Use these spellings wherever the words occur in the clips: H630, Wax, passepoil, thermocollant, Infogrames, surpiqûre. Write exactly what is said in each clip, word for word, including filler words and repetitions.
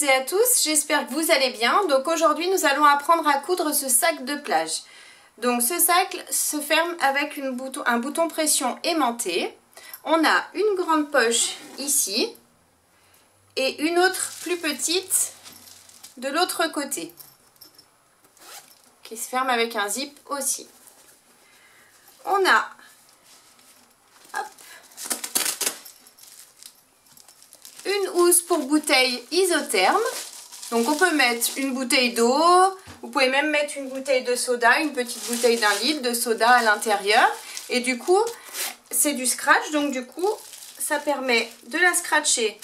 toutes et à tous, j'espère que vous allez bien. Donc aujourd'hui nous allons apprendre à coudre ce sac de plage. Donc ce sac se ferme avec une bouton, un bouton pression aimanté. On a une grande poche ici et une autre plus petite de l'autre côté qui se ferme avec un zip aussi. On a hop, une housse pour bouteille isotherme. Donc on peut mettre une bouteille d'eau, vous pouvez même mettre une bouteille de soda, une petite bouteille d'un litre de soda à l'intérieur. Et du coup, c'est du scratch, donc du coup, ça permet de la scratcher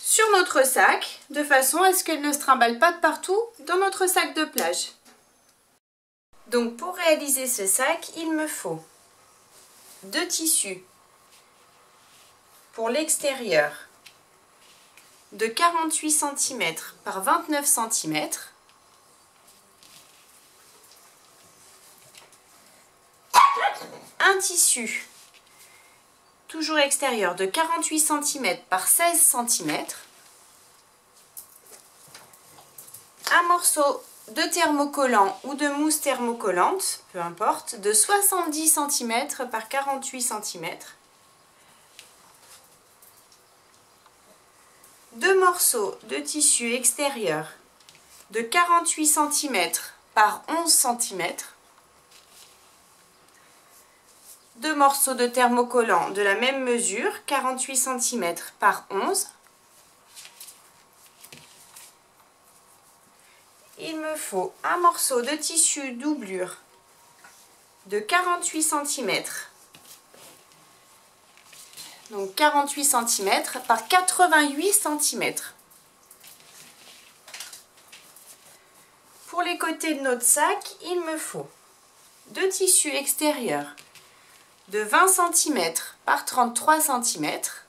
sur notre sac, de façon à ce qu'elle ne se trimballe pas de partout dans notre sac de plage. Donc pour réaliser ce sac, il me faut deux tissus pour l'extérieur de quarante-huit centimètres par vingt-neuf centimètres, un tissu toujours extérieur de quarante-huit centimètres par seize centimètres, un morceau de thermocollant ou de mousse thermocollante, peu importe, de soixante-dix centimètres par quarante-huit centimètres, deux morceaux de tissu extérieur de quarante-huit centimètres par onze centimètres, deux morceaux de thermocollant de la même mesure, quarante-huit centimètres par onze. Il me faut un morceau de tissu doublure de quarante-huit centimètres. Donc quarante-huit centimètres par quatre-vingt-huit centimètres. Pour les côtés de notre sac, il me faut deux tissus extérieurs de vingt centimètres par trente-trois centimètres,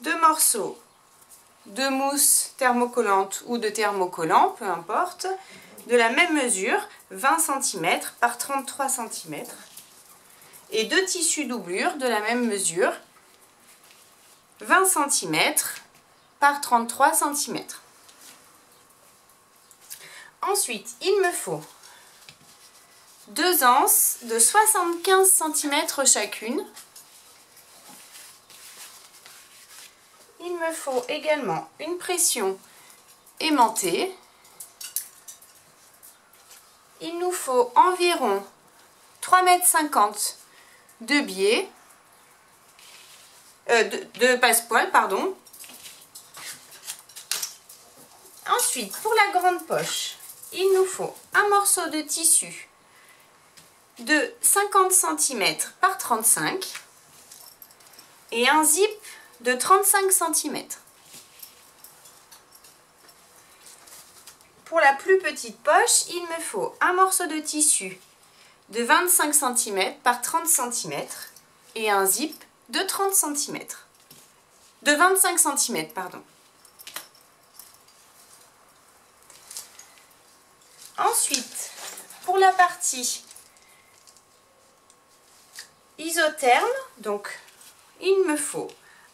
deux morceaux de mousse thermocollante ou de thermocollant, peu importe, de la même mesure, vingt centimètres par trente-trois centimètres, et deux tissus doublure de la même mesure, vingt centimètres par trente-trois centimètres. Ensuite, il me faut deux anses de soixante-quinze centimètres chacune. Il me faut également une pression aimantée. Il nous faut environ trois virgule cinquante mètres de biais, euh, de, de passepoil, pardon. Ensuite, pour la grande poche, il nous faut un morceau de tissu de cinquante centimètres par trente-cinq et un zip de trente-cinq centimètres. Pour la plus petite poche, il me faut un morceau de tissu de vingt-cinq centimètres par trente centimètres et un zip de trente centimètres. De vingt-cinq centimètres, pardon. Ensuite, pour la partie isotherme, donc il me faut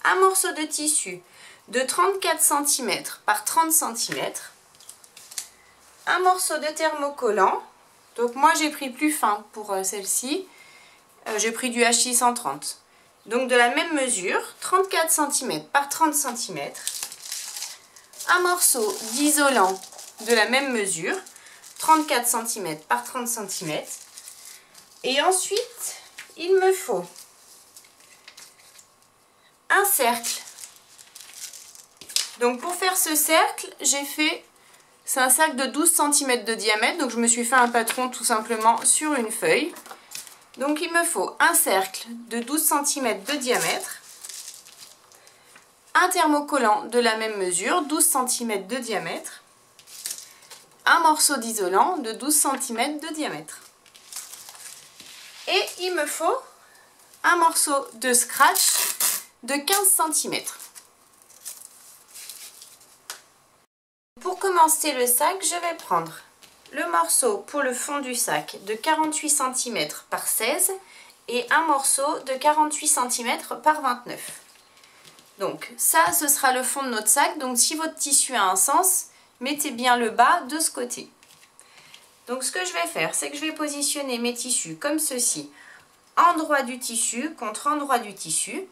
un morceau de tissu de trente-quatre centimètres par trente centimètres, un morceau de thermocollant, donc moi j'ai pris plus fin pour celle-ci, euh, j'ai pris du H six cent trente, donc de la même mesure, trente-quatre centimètres par trente centimètres, un morceau d'isolant de la même mesure, trente-quatre centimètres par trente centimètres, et ensuite il me faut un cercle. Donc pour faire ce cercle, j'ai fait, c'est un cercle de douze centimètres de diamètre, donc je me suis fait un patron tout simplement sur une feuille. Donc il me faut un cercle de douze centimètres de diamètre, un thermocollant de la même mesure, douze centimètres de diamètre, un morceau d'isolant de douze centimètres de diamètre. Et il me faut un morceau de scratch de quinze centimètres. Pour commencer le sac, je vais prendre le morceau pour le fond du sac de quarante-huit centimètres par seize et un morceau de quarante-huit centimètres par vingt-neuf. Donc ça, ce sera le fond de notre sac. Donc si votre tissu a un sens, mettez bien le bas de ce côté. Donc ce que je vais faire, c'est que je vais positionner mes tissus comme ceci. Endroit du tissu contre endroit du tissu.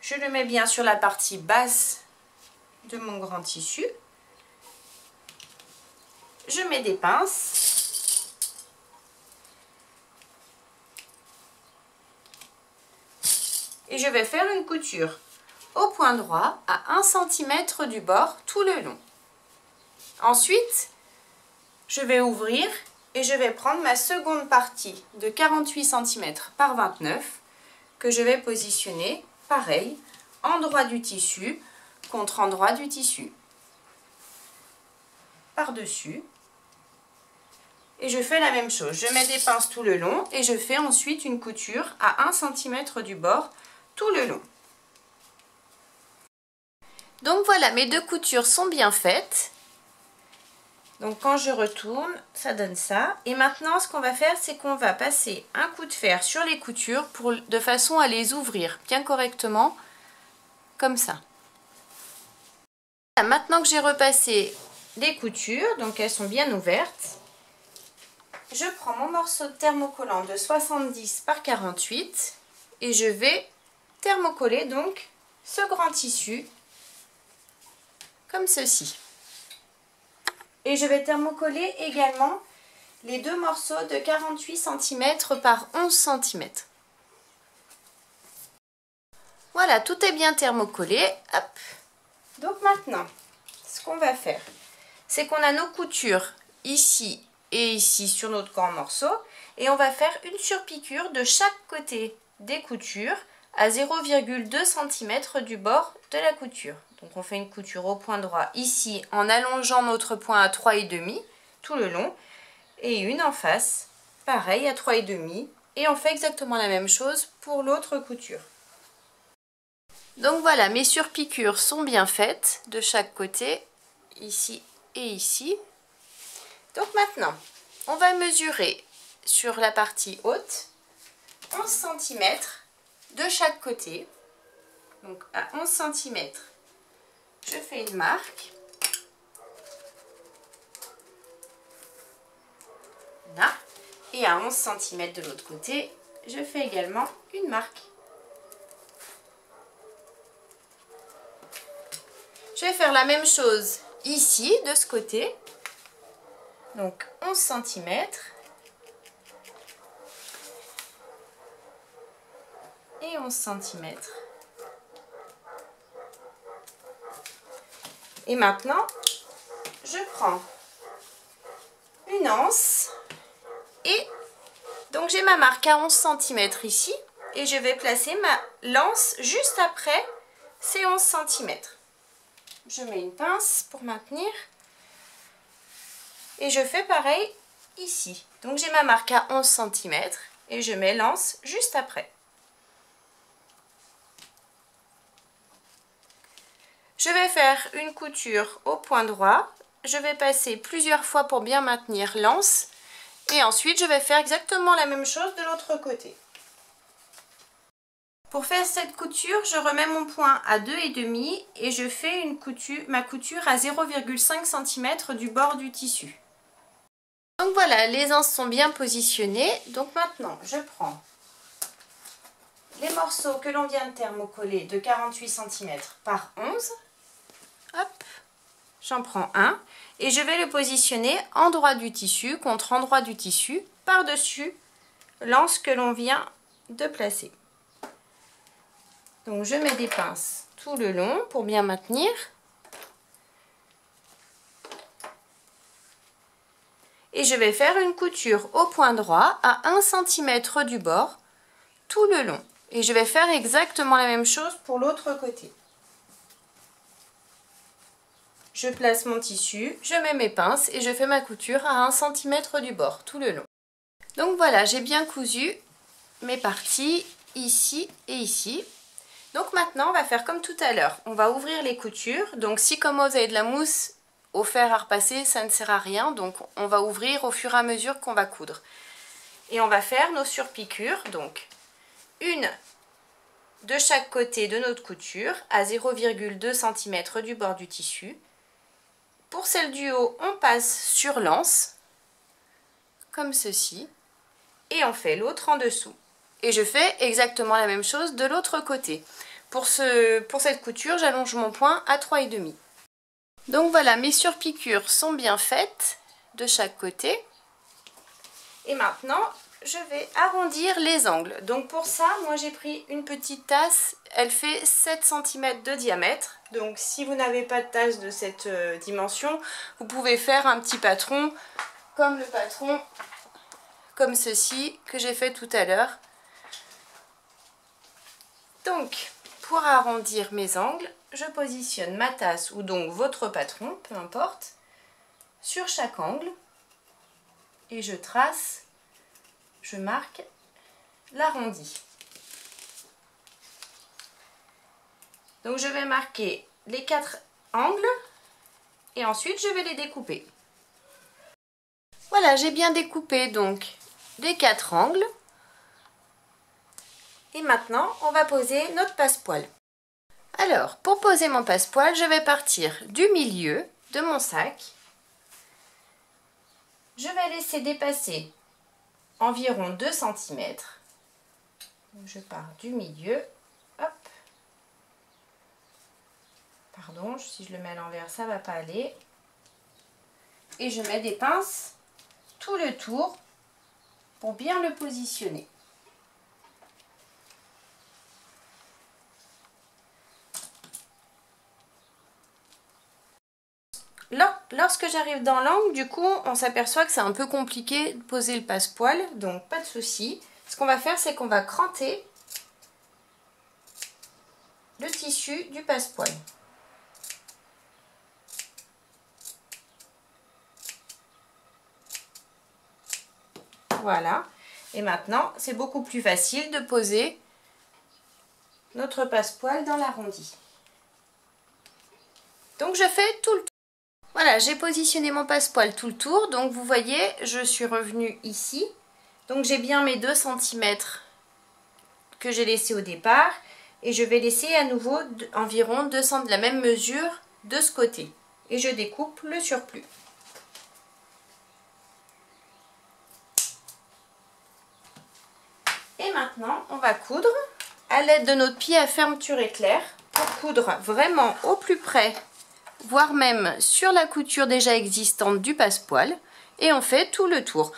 Je le mets bien sur la partie basse de mon grand tissu. Je mets des pinces. Et je vais faire une couture au point droit à un centimètre du bord tout le long. Ensuite, je vais ouvrir et je vais prendre ma seconde partie de quarante-huit centimètres par vingt-neuf que je vais positionner, pareil, endroit du tissu contre endroit du tissu, par-dessus. Et je fais la même chose, je mets des pinces tout le long et je fais ensuite une couture à un centimètre du bord tout le long. Donc voilà, mes deux coutures sont bien faites. Donc quand je retourne, ça donne ça. Et maintenant, ce qu'on va faire, c'est qu'on va passer un coup de fer sur les coutures pour, de façon à les ouvrir bien correctement, comme ça. Voilà, maintenant que j'ai repassé les coutures, donc elles sont bien ouvertes, je prends mon morceau de thermocollant de soixante-dix par quarante-huit et je vais thermocoller donc ce grand tissu comme ceci. Et je vais thermocoller également les deux morceaux de quarante-huit centimètres par onze centimètres. Voilà, tout est bien thermocollé. Hop. Donc maintenant, ce qu'on va faire, c'est qu'on a nos coutures ici et ici sur notre grand morceau. Et on va faire une surpiqûre de chaque côté des coutures à zéro virgule deux centimètre du bord de la couture. Donc on fait une couture au point droit ici en allongeant notre point à trois virgule cinq tout le long et une en face, pareil à trois virgule cinq, et on fait exactement la même chose pour l'autre couture. Donc voilà, mes surpiqûres sont bien faites de chaque côté, ici et ici. Donc maintenant, on va mesurer sur la partie haute onze centimètres de chaque côté. Donc à onze centimètres. Je fais une marque, là, et à onze centimètres de l'autre côté, je fais également une marque. Je vais faire la même chose ici, de ce côté, donc onze centimètres, et onze centimètres. Et maintenant, je prends une anse et donc j'ai ma marque à onze centimètres ici et je vais placer ma lance juste après ces onze centimètres. Je mets une pince pour maintenir et je fais pareil ici. Donc j'ai ma marque à onze centimètres et je mets lance juste après. Je vais faire une couture au point droit, je vais passer plusieurs fois pour bien maintenir l'anse et ensuite je vais faire exactement la même chose de l'autre côté. Pour faire cette couture, je remets mon point à deux virgule cinq et je fais une couture, ma couture à zéro virgule cinq centimètre du bord du tissu. Donc voilà, les anses sont bien positionnées. Donc maintenant, je prends les morceaux que l'on vient de thermocoller de quarante-huit centimètres par onze. Hop, j'en prends un et je vais le positionner endroit du tissu contre endroit du tissu par-dessus l'anse que l'on vient de placer. Donc je mets des pinces tout le long pour bien maintenir. Et je vais faire une couture au point droit à un centimètre du bord tout le long. Et je vais faire exactement la même chose pour l'autre côté. Je place mon tissu, je mets mes pinces et je fais ma couture à un centimètre du bord tout le long. Donc voilà, j'ai bien cousu mes parties ici et ici. Donc maintenant, on va faire comme tout à l'heure. On va ouvrir les coutures. Donc si comme moi, vous avez de la mousse au fer à repasser, ça ne sert à rien. Donc on va ouvrir au fur et à mesure qu'on va coudre. Et on va faire nos surpiqûres. Donc une de chaque côté de notre couture à zéro virgule deux centimètres du bord du tissu. Pour celle du haut, on passe sur l'anse, comme ceci, et on fait l'autre en dessous. Et je fais exactement la même chose de l'autre côté. Pour, ce, pour cette couture, j'allonge mon point à trois virgule cinq. Donc voilà, mes surpiqûres sont bien faites de chaque côté. Et maintenant, je vais arrondir les angles. Donc pour ça, moi j'ai pris une petite tasse, elle fait sept centimètres de diamètre. Donc si vous n'avez pas de tasse de cette dimension, vous pouvez faire un petit patron, comme le patron, comme ceci que j'ai fait tout à l'heure. Donc, pour arrondir mes angles, je positionne ma tasse, ou donc votre patron, peu importe, sur chaque angle. Et je trace, je marque l'arrondi. Donc je vais marquer les quatre angles et ensuite je vais les découper. Voilà, j'ai bien découpé donc les quatre angles. Et maintenant, on va poser notre passepoil. Alors, pour poser mon passepoil, je vais partir du milieu de mon sac. Je vais laisser dépasser environ deux centimètres. Je pars du milieu. Hop. Pardon, si je le mets à l'envers, ça ne va pas aller. Et je mets des pinces tout le tour pour bien le positionner. Lorsque j'arrive dans l'angle, du coup, on s'aperçoit que c'est un peu compliqué de poser le passepoil, donc pas de souci. Ce qu'on va faire, c'est qu'on va cranter le tissu du passepoil. Voilà. Et maintenant, c'est beaucoup plus facile de poser notre passepoil dans l'arrondi. Donc, je fais tout le tour. Voilà, j'ai positionné mon passepoil tout le tour, donc vous voyez, je suis revenue ici. Donc j'ai bien mes deux centimètres que j'ai laissés au départ, et je vais laisser à nouveau environ deux centimètres de la même mesure de ce côté. Et je découpe le surplus. Et maintenant, on va coudre à l'aide de notre pied à fermeture éclair, pour coudre vraiment au plus près, voire même sur la couture déjà existante du passepoil, et on fait tout le tour.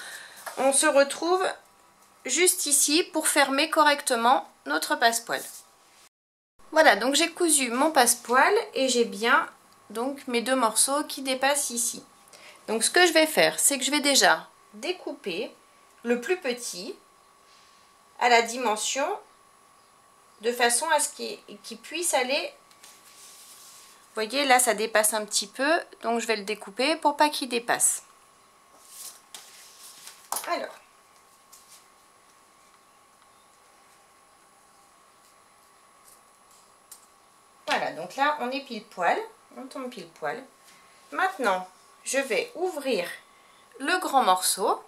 On se retrouve juste ici pour fermer correctement notre passepoil. Voilà, donc j'ai cousu mon passepoil et j'ai bien donc mes deux morceaux qui dépassent ici. Donc ce que je vais faire, c'est que je vais déjà découper le plus petit à la dimension de façon à ce qu'il puisse aller. Vous voyez, là ça dépasse un petit peu, donc je vais le découper pour pas qu'il dépasse. Alors, voilà, donc là on est pile poil, on tombe pile poil. Maintenant, je vais ouvrir le grand morceau.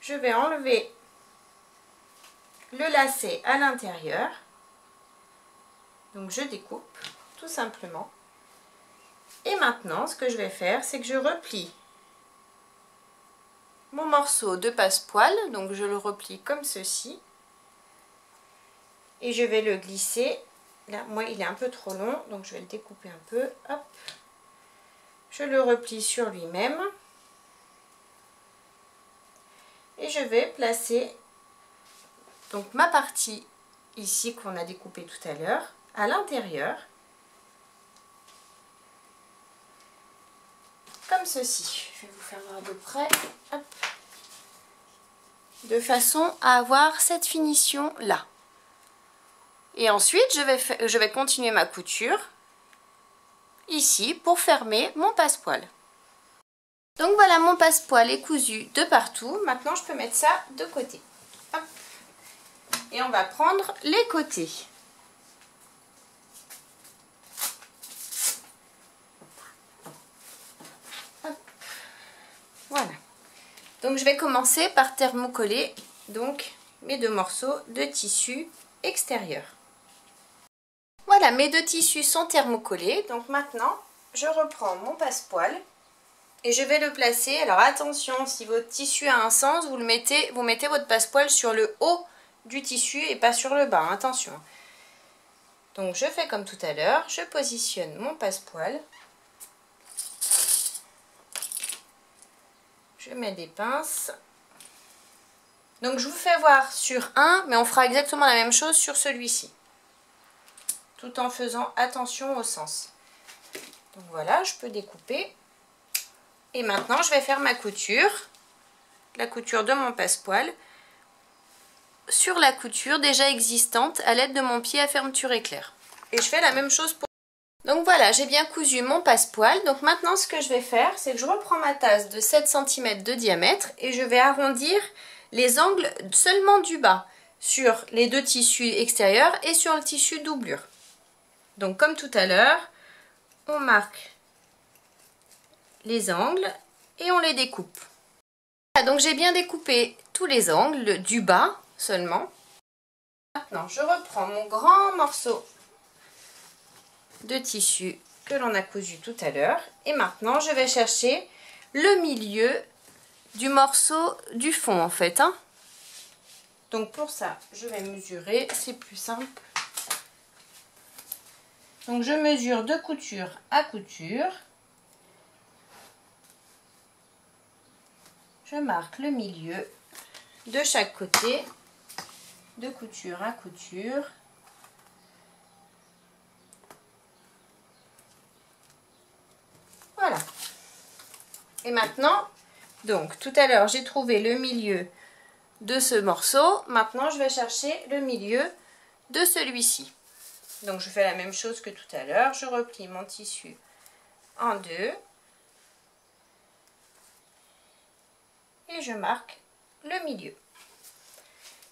Je vais enlever le lacet à l'intérieur. Donc je découpe tout simplement. Et maintenant, ce que je vais faire, c'est que je replie mon morceau de passepoil. Donc je le replie comme ceci. Et je vais le glisser. Là, moi, il est un peu trop long, donc je vais le découper un peu. Hop. Je le replie sur lui-même. Et je vais placer donc ma partie ici qu'on a découpée tout à l'heure, à l'intérieur, comme ceci. Je vais vous faire voir de près. Hop. De façon à avoir cette finition là. Et ensuite je vais, fa- je vais continuer ma couture ici pour fermer mon passepoil. Donc voilà, mon passepoil est cousu de partout. Maintenant je peux mettre ça de côté. Hop. Et on va prendre les côtés. Donc je vais commencer par thermocoller donc mes deux morceaux de tissu extérieur. Voilà, mes deux tissus sont thermocollés. Donc maintenant, je reprends mon passepoil et je vais le placer. Alors attention, si votre tissu a un sens, vous le mettez, vous mettez votre passepoil sur le haut du tissu et pas sur le bas. Attention. Donc je fais comme tout à l'heure, je positionne mon passepoil. Je mets des pinces. Donc je vous fais voir sur un, mais on fera exactement la même chose sur celui-ci, tout en faisant attention au sens. Donc voilà, je peux découper. Et maintenant, je vais faire ma couture, la couture de mon passepoil, sur la couture déjà existante à l'aide de mon pied à fermeture éclair. Et je fais la même chose pour... Donc voilà, j'ai bien cousu mon passepoil. Donc maintenant, ce que je vais faire, c'est que je reprends ma tasse de sept centimètres de diamètre et je vais arrondir les angles seulement du bas sur les deux tissus extérieurs et sur le tissu doublure. Donc comme tout à l'heure, on marque les angles et on les découpe. Voilà, donc j'ai bien découpé tous les angles du bas seulement. Maintenant, je reprends mon grand morceau de tissu que l'on a cousu tout à l'heure et maintenant je vais chercher le milieu du morceau du fond en fait, hein. Donc pour ça je vais mesurer, c'est plus simple. Donc je mesure de couture à couture, je marque le milieu de chaque côté, de couture à couture. Voilà. Et maintenant, donc tout à l'heure j'ai trouvé le milieu de ce morceau, maintenant je vais chercher le milieu de celui-ci. Donc je fais la même chose que tout à l'heure, je replie mon tissu en deux et je marque le milieu.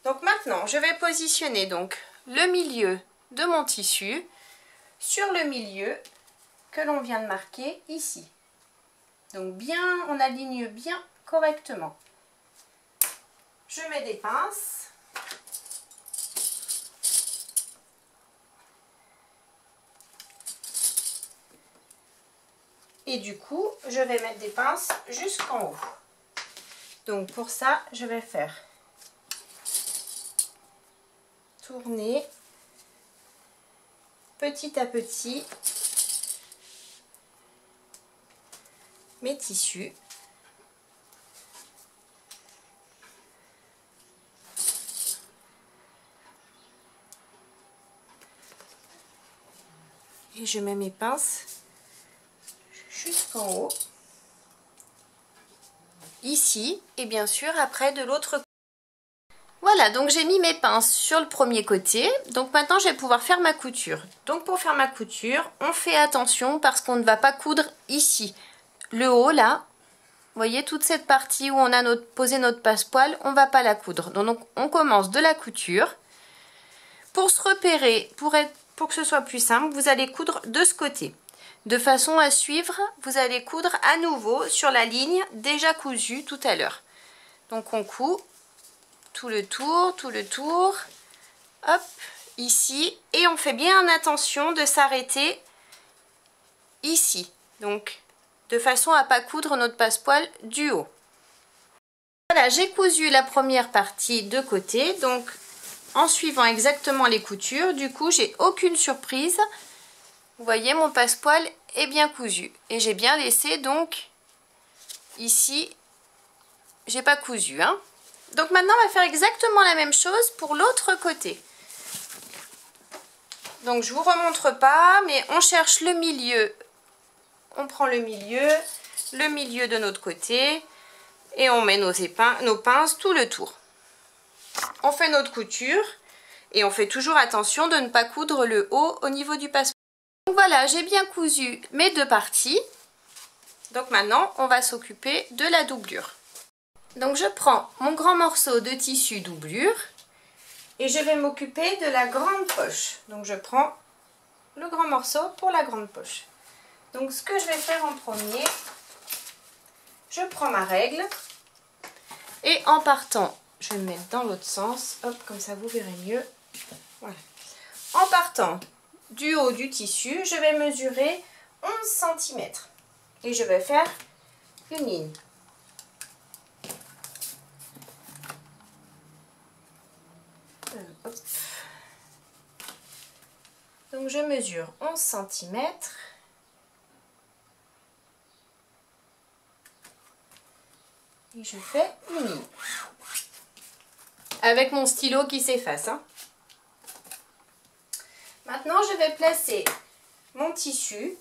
Donc maintenant je vais positionner donc le milieu de mon tissu sur le milieu que l'on vient de marquer ici. Donc bien, on aligne bien correctement. Je mets des pinces. Et du coup, je vais mettre des pinces jusqu'en haut. Donc pour ça, je vais faire tourner petit à petit mes tissus. Et je mets mes pinces jusqu'en haut. Ici, et bien sûr après de l'autre côté. Voilà, donc j'ai mis mes pinces sur le premier côté. Donc maintenant je vais pouvoir faire ma couture. Donc pour faire ma couture, on fait attention parce qu'on ne va pas coudre ici. Le haut là, vous voyez toute cette partie où on a notre, posé notre passepoil, on ne va pas la coudre. Donc on commence de la couture. Pour se repérer, pour, être, pour que ce soit plus simple, vous allez coudre de ce côté. De façon à suivre, vous allez coudre à nouveau sur la ligne déjà cousue tout à l'heure. Donc on coud tout le tour, tout le tour, hop, ici. Et on fait bien attention de s'arrêter ici. Donc... de façon à ne pas coudre notre passepoil du haut. Voilà, j'ai cousu la première partie de côté, donc en suivant exactement les coutures, du coup j'ai aucune surprise. Vous voyez, mon passepoil est bien cousu et j'ai bien laissé, donc ici j'ai pas cousu, hein. Donc maintenant on va faire exactement la même chose pour l'autre côté. Donc je vous remontre pas, mais on cherche le milieu. On prend le milieu, le milieu de notre côté et on met nos, épin nos pinces tout le tour. On fait notre couture et on fait toujours attention de ne pas coudre le haut au niveau du passepoil. Donc voilà, j'ai bien cousu mes deux parties. Donc maintenant, on va s'occuper de la doublure. Donc je prends mon grand morceau de tissu doublure et je vais m'occuper de la grande poche. Donc je prends le grand morceau pour la grande poche. Donc ce que je vais faire en premier, je prends ma règle et en partant, je vais me mettre dans l'autre sens, hop, comme ça vous verrez mieux. Voilà. En partant du haut du tissu, je vais mesurer onze centimètres et je vais faire une ligne. Donc je mesure onze centimètres. Et je fais une ligne. Avec mon stylo qui s'efface. Hein. Maintenant je vais placer mon tissu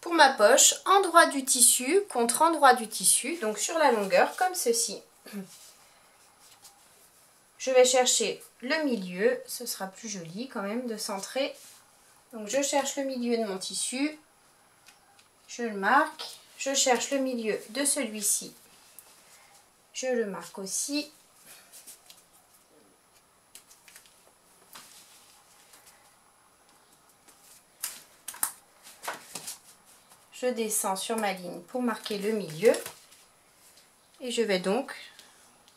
pour ma poche, endroit du tissu contre endroit du tissu, donc sur la longueur comme ceci. Je vais chercher le milieu, ce sera plus joli quand même de centrer. Donc je cherche le milieu de mon tissu, je le marque, je cherche le milieu de celui-ci, je le marque aussi. Je descends sur ma ligne pour marquer le milieu et je vais donc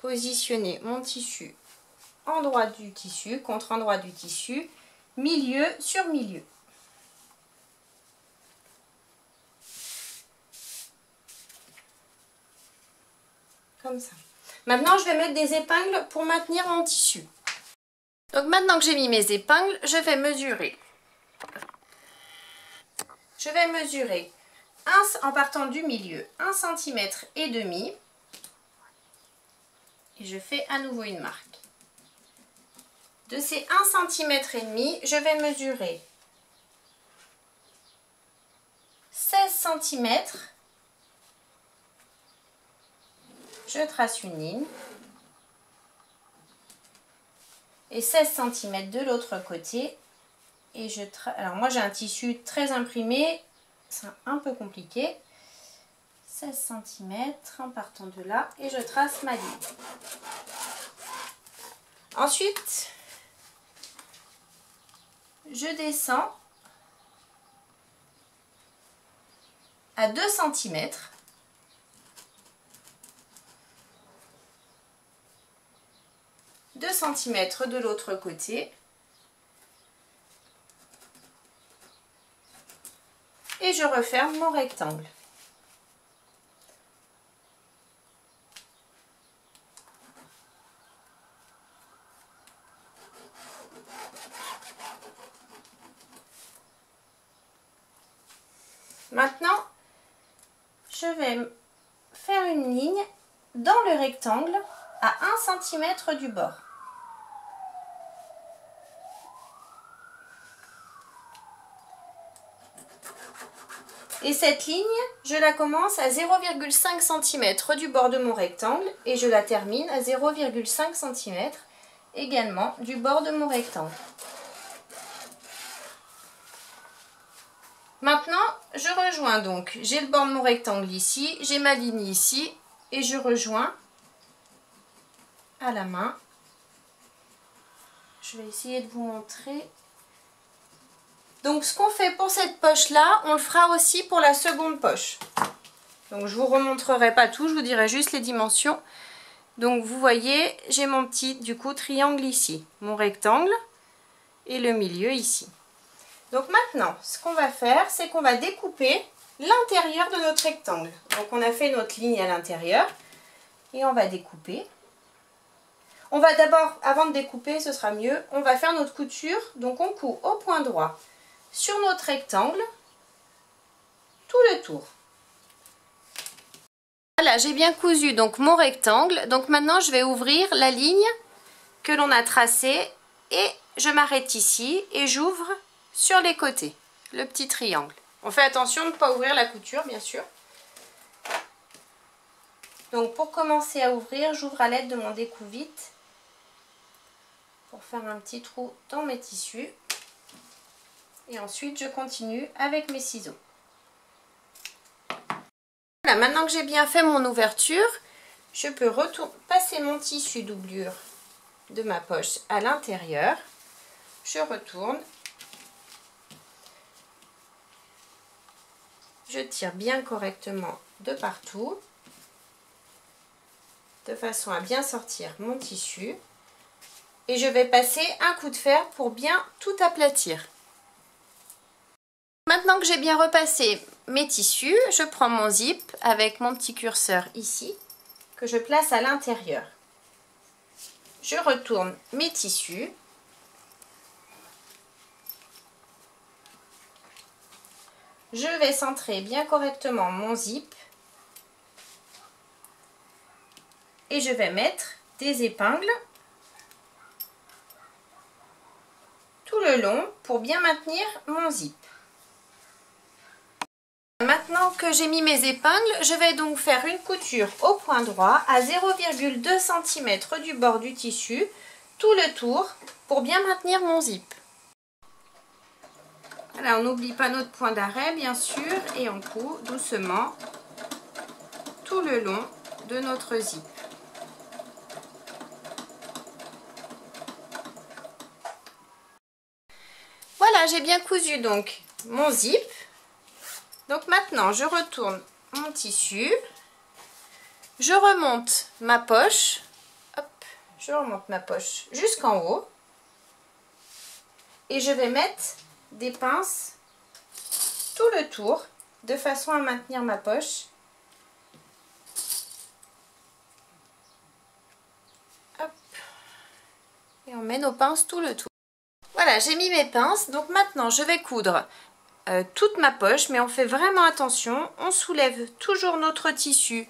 positionner mon tissu endroit du tissu contre endroit du tissu, milieu sur milieu. Comme ça. Maintenant, je vais mettre des épingles pour maintenir mon tissu. Donc maintenant que j'ai mis mes épingles, je vais mesurer. Je vais mesurer en partant du milieu un centimètre et demi et je fais à nouveau une marque. De ces un centimètre et demi, je vais mesurer seize centimètres. Je trace une ligne et seize centimètres de l'autre côté et je tra... alors moi j'ai un tissu très imprimé. C'est un peu compliqué. seize centimètres en partant de là et je trace ma ligne. Ensuite, je descends à deux centimètres. deux centimètres de l'autre côté. Et je referme mon rectangle. Maintenant, je vais faire une ligne dans le rectangle à un centimètre du bord. Et cette ligne, je la commence à zéro virgule cinq centimètre du bord de mon rectangle et je la termine à zéro virgule cinq centimètre également du bord de mon rectangle. Maintenant, je rejoins donc, j'ai le bord de mon rectangle ici, j'ai ma ligne ici et je rejoins à la main. Je vais essayer de vous montrer. Donc ce qu'on fait pour cette poche là, on le fera aussi pour la seconde poche. Donc je vous remontrerai pas tout, je vous dirai juste les dimensions. Donc vous voyez, j'ai mon petit du coup triangle ici, mon rectangle et le milieu ici. Donc maintenant, ce qu'on va faire, c'est qu'on va découper l'intérieur de notre rectangle. Donc on a fait notre ligne à l'intérieur et on va découper. On va d'abord, avant de découper, ce sera mieux, on va faire notre couture. Donc on coud au point droit sur notre rectangle tout le tour. Voilà, j'ai bien cousu donc mon rectangle. Donc maintenant je vais ouvrir la ligne que l'on a tracée et je m'arrête ici et j'ouvre sur les côtés le petit triangle. On fait attention de ne pas ouvrir la couture bien sûr. Donc pour commencer à ouvrir, j'ouvre à l'aide de mon découvite pour faire un petit trou dans mes tissus. Et ensuite, je continue avec mes ciseaux. Voilà, maintenant que j'ai bien fait mon ouverture, je peux retourner, passer mon tissu doublure de ma poche à l'intérieur. Je retourne. Je tire bien correctement de partout. de façon à bien sortir mon tissu. Et je vais passer un coup de fer pour bien tout aplatir. Maintenant que j'ai bien repassé mes tissus, je prends mon zip avec mon petit curseur ici, que je place à l'intérieur. Je retourne mes tissus. Je vais centrer bien correctement mon zip. Et je vais mettre des épingles tout le long pour bien maintenir mon zip. Maintenant que j'ai mis mes épingles, je vais donc faire une couture au point droit à zéro virgule deux centimètres du bord du tissu tout le tour pour bien maintenir mon zip. Voilà, on n'oublie pas notre point d'arrêt bien sûr et on coud doucement tout le long de notre zip. Voilà, j'ai bien cousu donc mon zip. Donc maintenant, je retourne mon tissu, je remonte ma poche, hop, je remonte ma poche jusqu'en haut et je vais mettre des pinces tout le tour de façon à maintenir ma poche. Hop, et on met nos pinces tout le tour. Voilà, j'ai mis mes pinces, donc maintenant je vais coudre Euh, toute ma poche, mais on fait vraiment attention, on soulève toujours notre tissu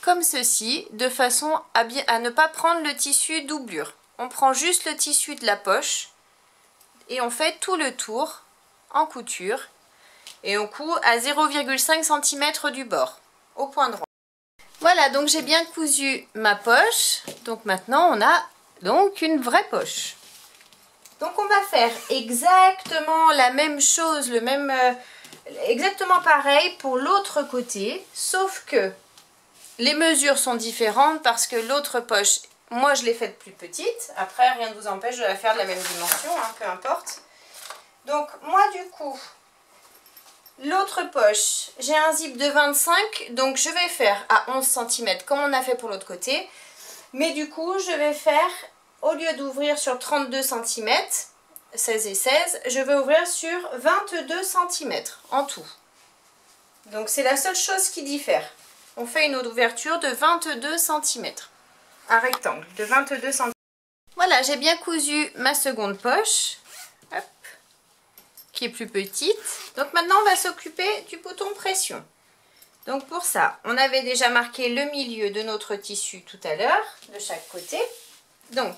comme ceci, de façon à, bien, à ne pas prendre le tissu doublure. On prend juste le tissu de la poche et on fait tout le tour en couture et on coud à zéro virgule cinq centimètres du bord, au point droit. Voilà, donc j'ai bien cousu ma poche, donc maintenant on a donc une vraie poche. Donc on va faire exactement la même chose, le même, euh, exactement pareil pour l'autre côté, sauf que les mesures sont différentes parce que l'autre poche, moi je l'ai faite plus petite, après rien ne vous empêche de la faire de la même dimension, hein, peu importe. Donc moi du coup, l'autre poche, j'ai un zip de vingt-cinq, donc je vais faire à onze centimètres comme on a fait pour l'autre côté, mais du coup je vais faire... Au lieu d'ouvrir sur trente-deux centimètres, seize et seize, je vais ouvrir sur vingt-deux centimètres en tout. Donc c'est la seule chose qui diffère. On fait une ouverture de vingt-deux centimètres. Un rectangle de vingt-deux centimètres. Voilà, j'ai bien cousu ma seconde poche, hop, qui est plus petite. Donc maintenant on va s'occuper du bouton pression. Donc pour ça, on avait déjà marqué le milieu de notre tissu tout à l'heure, de chaque côté. Donc,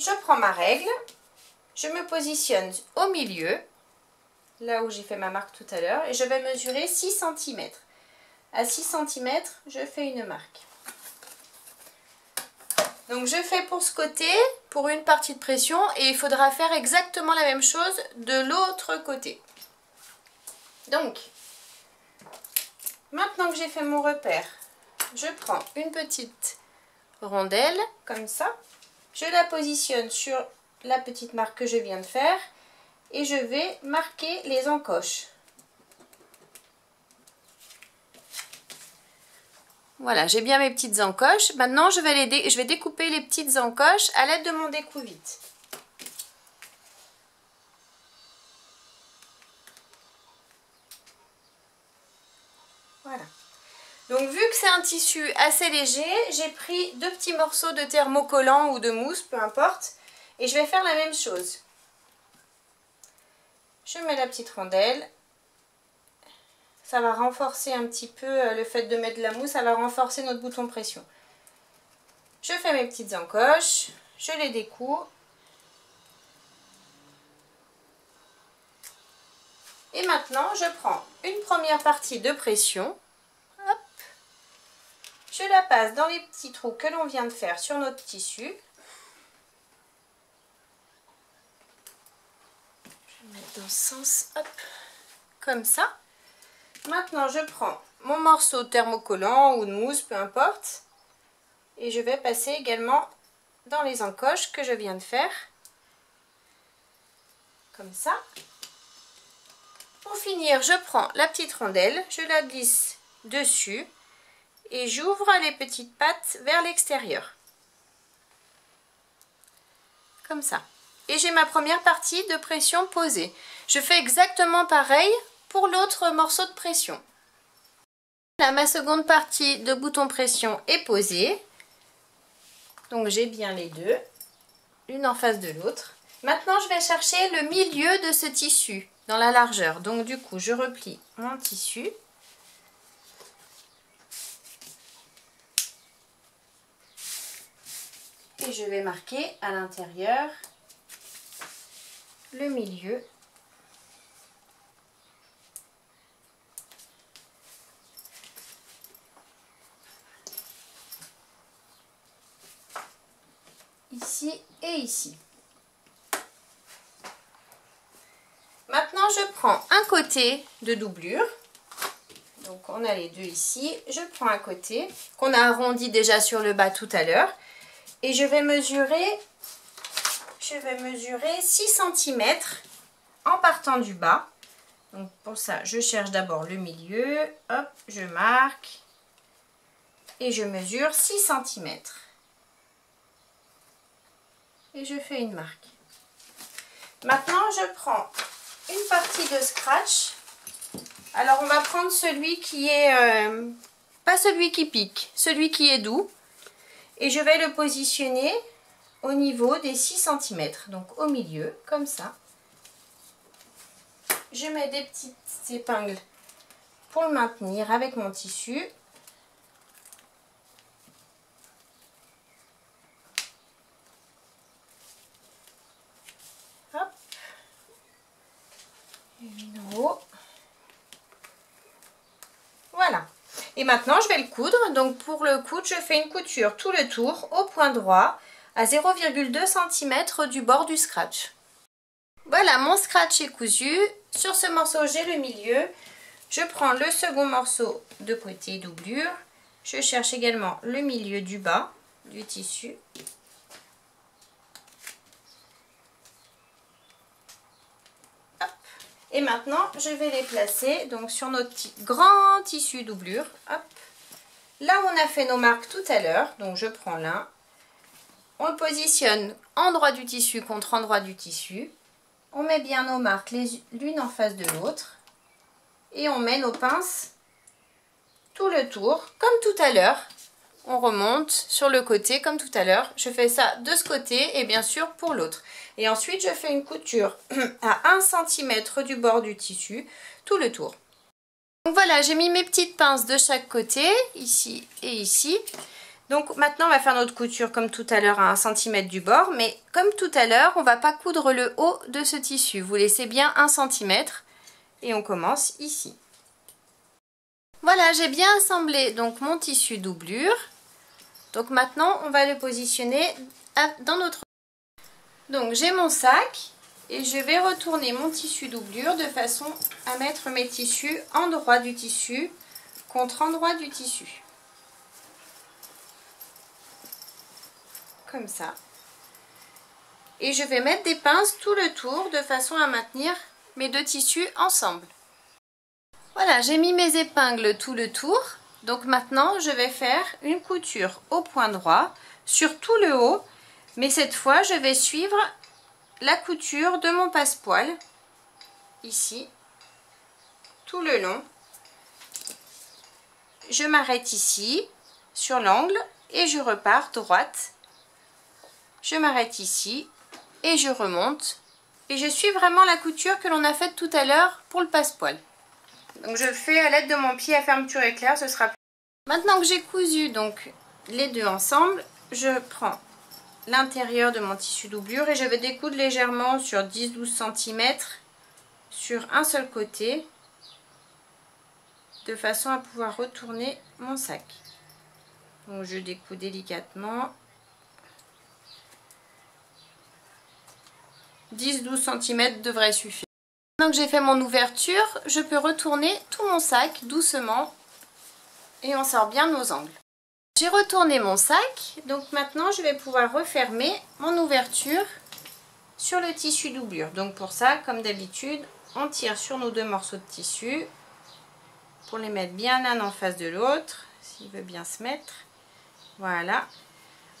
je prends ma règle, je me positionne au milieu, là où j'ai fait ma marque tout à l'heure, et je vais mesurer six centimètres. À six centimètres, je fais une marque. Donc, je fais pour ce côté, pour une partie de pression, et il faudra faire exactement la même chose de l'autre côté. Donc, maintenant que j'ai fait mon repère, je prends une petite... rondelle, comme ça, je la positionne sur la petite marque que je viens de faire et je vais marquer les encoches. Voilà, j'ai bien mes petites encoches. Maintenant, je vais, les dé je vais découper les petites encoches à l'aide de mon découvite. Voilà. Donc vu que c'est un tissu assez léger, j'ai pris deux petits morceaux de thermocollant ou de mousse, peu importe, et je vais faire la même chose. Je mets la petite rondelle, ça va renforcer un petit peu le fait de mettre de la mousse, ça va renforcer notre bouton pression. Je fais mes petites encoches, je les découpe. Et maintenant, je prends une première partie de pression. Je la passe dans les petits trous que l'on vient de faire sur notre tissu. Je vais mettre dans ce sens, hop, comme ça. Maintenant, je prends mon morceau de thermocollant ou de mousse, peu importe. Et je vais passer également dans les encoches que je viens de faire. Comme ça. Pour finir, je prends la petite rondelle, je la glisse dessus. et j'ouvre les petites pattes vers l'extérieur. Comme ça. Et j'ai ma première partie de pression posée. Je fais exactement pareil pour l'autre morceau de pression. Là, ma seconde partie de bouton pression est posée. Donc j'ai bien les deux, l'une en face de l'autre. Maintenant, je vais chercher le milieu de ce tissu dans la largeur. Donc du coup, je replie mon tissu. Et je vais marquer à l'intérieur le milieu. Ici et ici. Maintenant, je prends un côté de doublure. Donc on a les deux ici. Je prends un côté qu'on a arrondi déjà sur le bas tout à l'heure. Et je vais mesurer, je vais mesurer six centimètres en partant du bas. Donc pour ça, je cherche d'abord le milieu, hop, je marque et je mesure six centimètres. Et je fais une marque. Maintenant, je prends une partie de scratch. Alors on va prendre celui qui est, euh, pas celui qui pique, celui qui est doux. Et je vais le positionner au niveau des six centimètres, donc au milieu, comme ça. Je mets des petites épingles pour le maintenir avec mon tissu. Hop. Une en haut. Voilà. Et maintenant, je vais le coudre. Donc, pour le coudre, je fais une couture tout le tour au point droit à zéro virgule deux centimètres du bord du scratch. Voilà, mon scratch est cousu. Sur ce morceau, j'ai le milieu. Je prends le second morceau de côté doublure. Je cherche également le milieu du bas du tissu. Et maintenant, je vais les placer donc sur notre grand tissu doublure. Hop. Là, on a fait nos marques tout à l'heure. Donc, je prends l'un. On le positionne endroit du tissu contre endroit du tissu. On met bien nos marques l'une en face de l'autre. Et on met nos pinces tout le tour, comme tout à l'heure. On remonte sur le côté, comme tout à l'heure. Je fais ça de ce côté et bien sûr pour l'autre. Et ensuite, je fais une couture à un centimètre du bord du tissu, tout le tour. Donc voilà, j'ai mis mes petites pinces de chaque côté, ici et ici. Donc maintenant, on va faire notre couture comme tout à l'heure à un centimètre du bord. Mais comme tout à l'heure, on ne va pas coudre le haut de ce tissu. Vous laissez bien un centimètre et on commence ici. Voilà, j'ai bien assemblé donc mon tissu doublure. Donc maintenant, on va le positionner dans notre... Donc j'ai mon sac et je vais retourner mon tissu doublure de façon à mettre mes tissus endroit du tissu contre endroit du tissu. Comme ça. Et je vais mettre des pinces tout le tour de façon à maintenir mes deux tissus ensemble. Voilà, j'ai mis mes épingles tout le tour. Donc maintenant, je vais faire une couture au point droit sur tout le haut. Mais cette fois, je vais suivre la couture de mon passepoil, ici, tout le long. Je m'arrête ici, sur l'angle, et je repars droite. Je m'arrête ici, et je remonte. Et je suis vraiment la couture que l'on a faite tout à l'heure pour le passepoil. Donc je fais à l'aide de mon pied à fermeture éclair, ce sera plus... Maintenant que j'ai cousu donc les deux ensemble, je prends... l'intérieur de mon tissu doublure et je vais découdre légèrement sur dix à douze centimètres sur un seul côté de façon à pouvoir retourner mon sac. Donc je découpe délicatement dix à douze centimètres devrait suffire. Maintenant que j'ai fait mon ouverture, je peux retourner tout mon sac doucement et on sort bien nos angles. J'ai retourné mon sac, donc maintenant je vais pouvoir refermer mon ouverture sur le tissu doublure. Donc pour ça, comme d'habitude, on tire sur nos deux morceaux de tissu pour les mettre bien l'un en face de l'autre. Si qui veut bien se mettre. Voilà.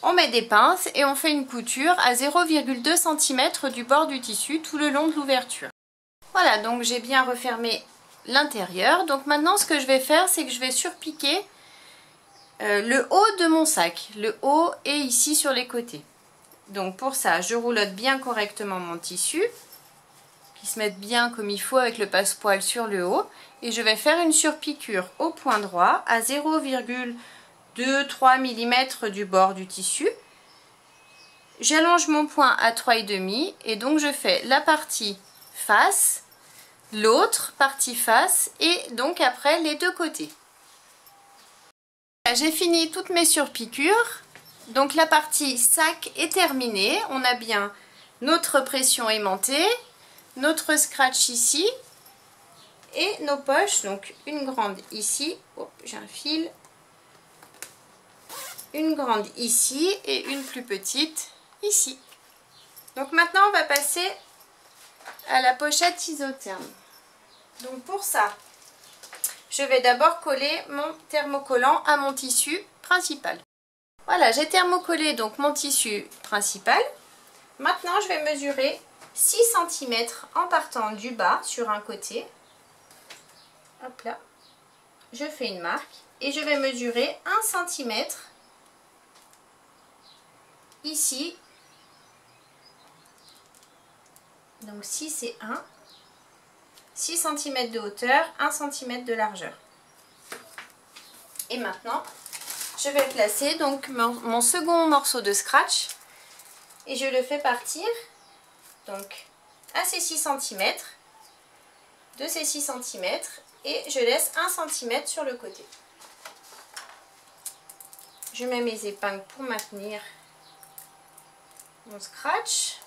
On met des pinces et on fait une couture à zéro virgule deux centimètres du bord du tissu tout le long de l'ouverture. Voilà, donc j'ai bien refermé l'intérieur. Donc maintenant, ce que je vais faire, c'est que je vais surpiquer euh, le haut de mon sac. Le haut et ici sur les côtés. Donc pour ça, je roulotte bien correctement mon tissu, qui se mette bien comme il faut avec le passepoil sur le haut. Et je vais faire une surpiqûre au point droit à zéro virgule deux à trois millimètres du bord du tissu. J'allonge mon point à trois virgule cinq et donc je fais la partie face, l'autre partie face et donc après les deux côtés. J'ai fini toutes mes surpiqûres. Donc la partie sac est terminée. On a bien notre pression aimantée, notre scratch ici et nos poches. Donc une grande ici. Oh, j'ai un fil. Une grande ici et une plus petite ici. Donc maintenant on va passer à la pochette isotherme. Donc pour ça, je vais d'abord coller mon thermocollant à mon tissu principal. Voilà, j'ai thermocollé donc mon tissu principal. Maintenant je vais mesurer six centimètres en partant du bas sur un côté. Hop là, je fais une marque et je vais mesurer un centimètre ici. Donc six et un, six centimètres de hauteur, un centimètre de largeur. Et maintenant, je vais placer donc mon, mon second morceau de scratch et je le fais partir donc à ces six centimètres, de ces six centimètres et je laisse un centimètre sur le côté. Je mets mes épingles pour maintenir mon scratch.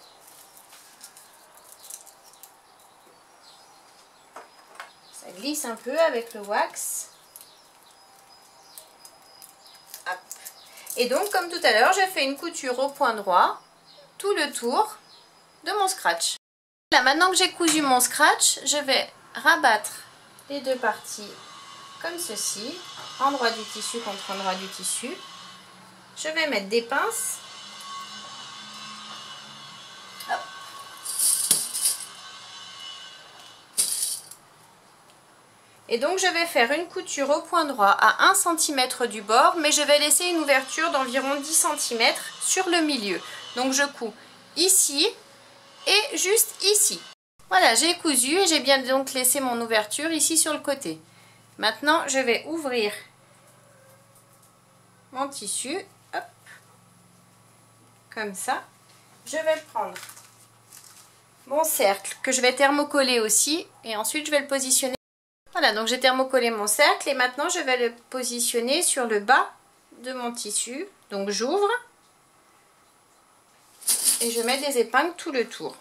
Ça glisse un peu avec le wax. Hop. Et donc comme tout à l'heure, j'ai fait une couture au point droit tout le tour de mon scratch. Là, maintenant que j'ai cousu mon scratch, je vais rabattre les deux parties comme ceci, endroit du tissu contre endroit du tissu. Je vais mettre des pinces. Hop. Et donc je vais faire une couture au point droit à un centimètre du bord, mais je vais laisser une ouverture d'environ dix centimètres sur le milieu. Donc je couds ici et juste ici. Voilà, j'ai cousu et j'ai bien donc laissé mon ouverture ici sur le côté. Maintenant je vais ouvrir mon tissu, hop, comme ça. Je vais prendre mon cercle que je vais thermocoller aussi et ensuite je vais le positionner. Voilà, donc j'ai thermocollé mon cercle et maintenant je vais le positionner sur le bas de mon tissu. Donc j'ouvre et je mets des épingles tout le tour.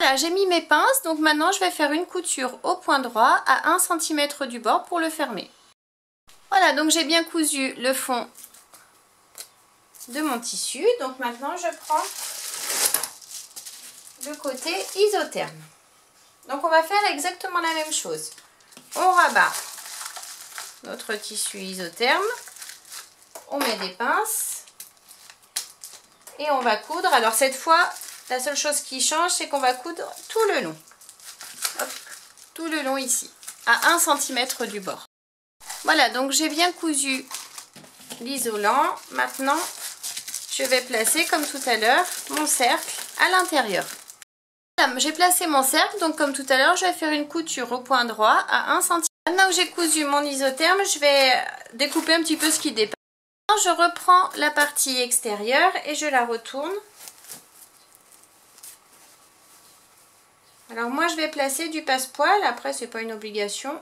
Voilà, j'ai mis mes pinces, donc maintenant je vais faire une couture au point droit à un centimètre du bord pour le fermer. Voilà, donc j'ai bien cousu le fond de mon tissu, donc maintenant je prends le côté isotherme. Donc on va faire exactement la même chose. On rabat notre tissu isotherme, on met des pinces et on va coudre. Alors cette fois, la seule chose qui change, c'est qu'on va coudre tout le long. Hop, tout le long ici, à un centimètre du bord. Voilà, donc j'ai bien cousu l'isolant. Maintenant, je vais placer, comme tout à l'heure, mon cercle à l'intérieur. Voilà, j'ai placé mon cercle, donc comme tout à l'heure, je vais faire une couture au point droit à un centimètre. Maintenant que j'ai cousu mon isotherme, je vais découper un petit peu ce qui dépasse. Je reprends la partie extérieure et je la retourne. Alors moi je vais placer du passepoil, après c'est pas une obligation,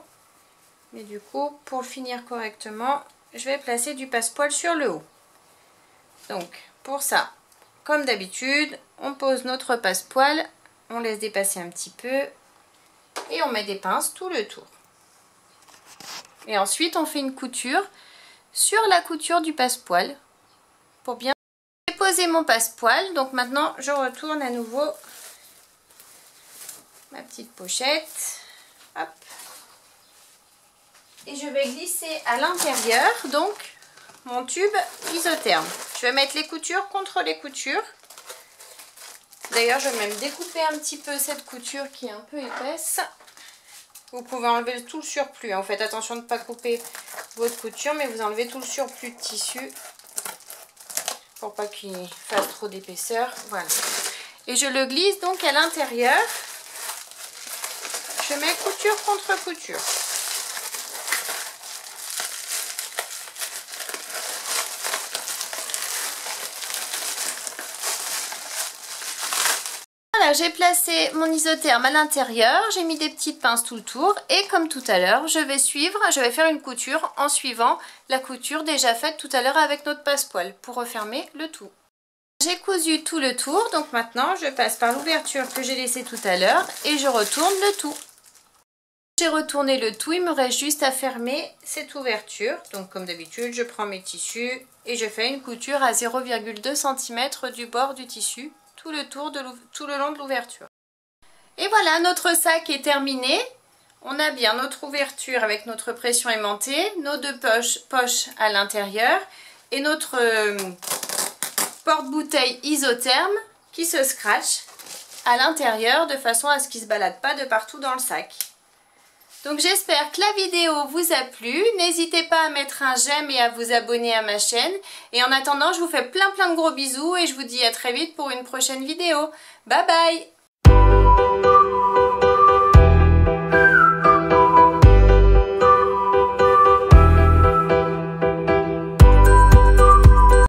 mais du coup pour finir correctement, je vais placer du passepoil sur le haut. Donc pour ça, comme d'habitude, on pose notre passepoil, on laisse dépasser un petit peu et on met des pinces tout le tour. Et ensuite on fait une couture sur la couture du passepoil pour bien posé mon passepoil, donc maintenant je retourne à nouveau ma petite pochette. Hop. Et je vais glisser à l'intérieur donc mon tube isotherme. Je vais mettre les coutures contre les coutures. D'ailleurs, je vais même découper un petit peu cette couture qui est un peu épaisse. Vous pouvez enlever tout le surplus. Hein. Vous faites attention de ne pas couper votre couture, mais vous enlevez tout le surplus de tissu pour pas qu'il fasse trop d'épaisseur. Voilà. Et je le glisse donc à l'intérieur. Je mets couture contre couture. J'ai placé mon isotherme à l'intérieur, j'ai mis des petites pinces tout le tour et comme tout à l'heure, je vais suivre, je vais faire une couture en suivant la couture déjà faite tout à l'heure avec notre passepoil pour refermer le tout. J'ai cousu tout le tour, donc maintenant je passe par l'ouverture que j'ai laissée tout à l'heure et je retourne le tout. J'ai retourné le tout, il me reste juste à fermer cette ouverture. Donc comme d'habitude, je prends mes tissus et je fais une couture à zéro virgule deux centimètre du bord du tissu. Tout le, tour de tout le long de l'ouverture. Et voilà, notre sac est terminé. On a bien notre ouverture avec notre pression aimantée, nos deux poches, poches à l'intérieur et notre euh, porte-bouteille isotherme qui se scratche à l'intérieur de façon à ce qu'il ne se balade pas de partout dans le sac. Donc j'espère que la vidéo vous a plu. N'hésitez pas à mettre un j'aime et à vous abonner à ma chaîne. Et en attendant, je vous fais plein plein de gros bisous et je vous dis à très vite pour une prochaine vidéo. Bye bye!